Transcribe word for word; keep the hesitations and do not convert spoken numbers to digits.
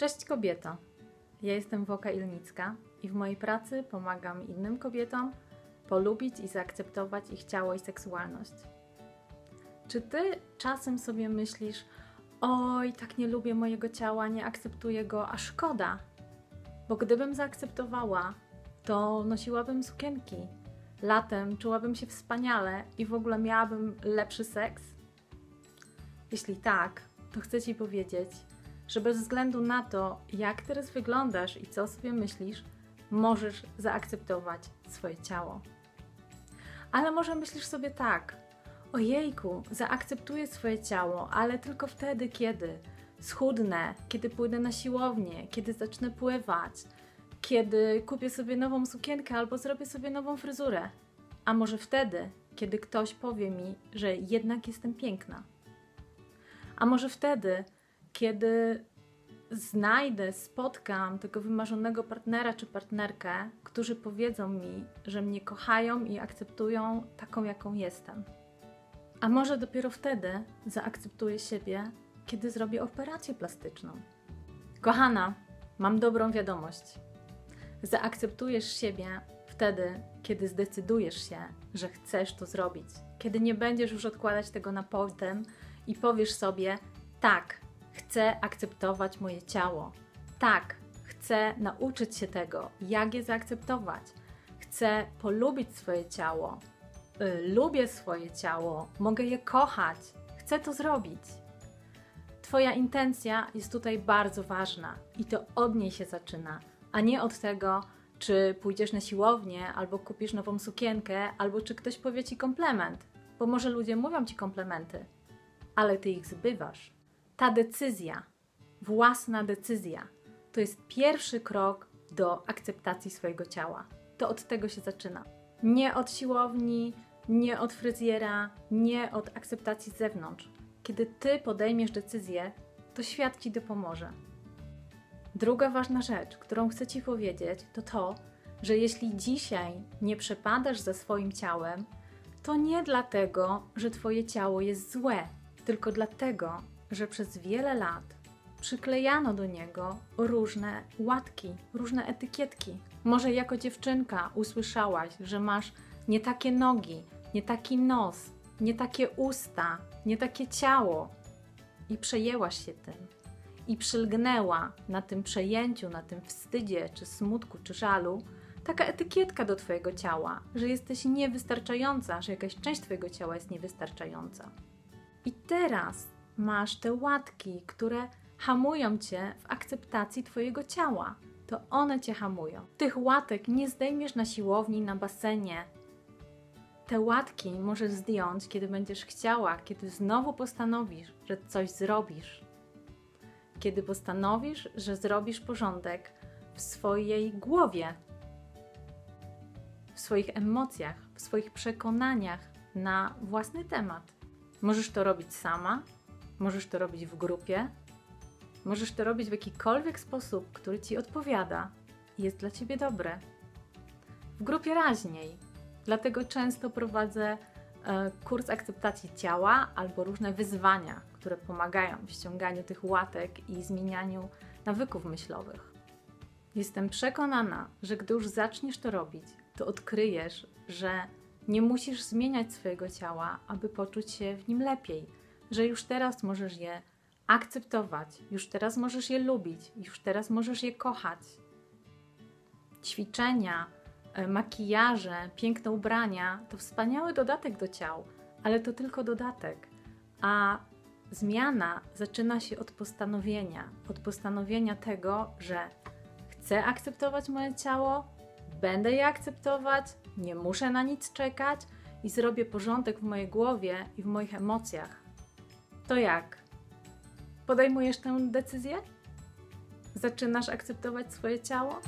Cześć kobieta! Ja jestem Voca Ilnicka i w mojej pracy pomagam innym kobietom polubić i zaakceptować ich ciało i seksualność. Czy Ty czasem sobie myślisz: oj, tak nie lubię mojego ciała, nie akceptuję go, a szkoda, bo gdybym zaakceptowała, to nosiłabym sukienki, latem czułabym się wspaniale i w ogóle miałabym lepszy seks? Jeśli tak, to chcę Ci powiedzieć, że bez względu na to, jak teraz wyglądasz i co sobie myślisz, możesz zaakceptować swoje ciało. Ale może myślisz sobie tak: ojejku, zaakceptuję swoje ciało, ale tylko wtedy, kiedy schudnę, kiedy pójdę na siłownię, kiedy zacznę pływać, kiedy kupię sobie nową sukienkę albo zrobię sobie nową fryzurę. A może wtedy, kiedy ktoś powie mi, że jednak jestem piękna. A może wtedy, kiedy znajdę, spotkam tego wymarzonego partnera czy partnerkę, którzy powiedzą mi, że mnie kochają i akceptują taką, jaką jestem. A może dopiero wtedy zaakceptuję siebie, kiedy zrobię operację plastyczną. Kochana, mam dobrą wiadomość. Zaakceptujesz siebie wtedy, kiedy zdecydujesz się, że chcesz to zrobić. Kiedy nie będziesz już odkładać tego na potem i powiesz sobie: tak, chcę akceptować moje ciało. Tak, chcę nauczyć się tego, jak je zaakceptować. Chcę polubić swoje ciało. Lubię swoje ciało, mogę je kochać, chcę to zrobić. Twoja intencja jest tutaj bardzo ważna i to od niej się zaczyna, a nie od tego, czy pójdziesz na siłownię, albo kupisz nową sukienkę, albo czy ktoś powie Ci komplement, bo może ludzie mówią Ci komplementy, ale Ty ich zbywasz. Ta decyzja, własna decyzja, to jest pierwszy krok do akceptacji swojego ciała. To od tego się zaczyna. Nie od siłowni, nie od fryzjera, nie od akceptacji z zewnątrz. Kiedy Ty podejmiesz decyzję, to świat Ci dopomoże. Druga ważna rzecz, którą chcę Ci powiedzieć, to to, że jeśli dzisiaj nie przepadasz za swoim ciałem, to nie dlatego, że Twoje ciało jest złe, tylko dlatego, że przez wiele lat przyklejano do niego różne łatki, różne etykietki. Może jako dziewczynka usłyszałaś, że masz nie takie nogi, nie taki nos, nie takie usta, nie takie ciało i przejęłaś się tym i przylgnęła na tym przejęciu, na tym wstydzie, czy smutku, czy żalu taka etykietka do Twojego ciała, że jesteś niewystarczająca, że jakaś część Twojego ciała jest niewystarczająca. I teraz masz te łatki, które hamują Cię w akceptacji Twojego ciała. To one Cię hamują. Tych łatek nie zdejmiesz na siłowni, na basenie. Te łatki możesz zdjąć, kiedy będziesz chciała, kiedy znowu postanowisz, że coś zrobisz. Kiedy postanowisz, że zrobisz porządek w swojej głowie, w swoich emocjach, w swoich przekonaniach na własny temat. Możesz to robić sama, możesz to robić w grupie, możesz to robić w jakikolwiek sposób, który Ci odpowiada i jest dla Ciebie dobry. W grupie raźniej, dlatego często prowadzę e, kurs akceptacji ciała albo różne wyzwania, które pomagają w ściąganiu tych łatek i zmienianiu nawyków myślowych. Jestem przekonana, że gdy już zaczniesz to robić, to odkryjesz, że nie musisz zmieniać swojego ciała, aby poczuć się w nim lepiej, że już teraz możesz je akceptować, już teraz możesz je lubić, już teraz możesz je kochać. Ćwiczenia, makijaże, piękne ubrania to wspaniały dodatek do ciał, ale to tylko dodatek, a zmiana zaczyna się od postanowienia, od postanowienia tego, że chcę akceptować moje ciało, będę je akceptować, nie muszę na nic czekać i zrobię porządek w mojej głowie i w moich emocjach. To jak? Podejmujesz tę decyzję? Zaczynasz akceptować swoje ciało?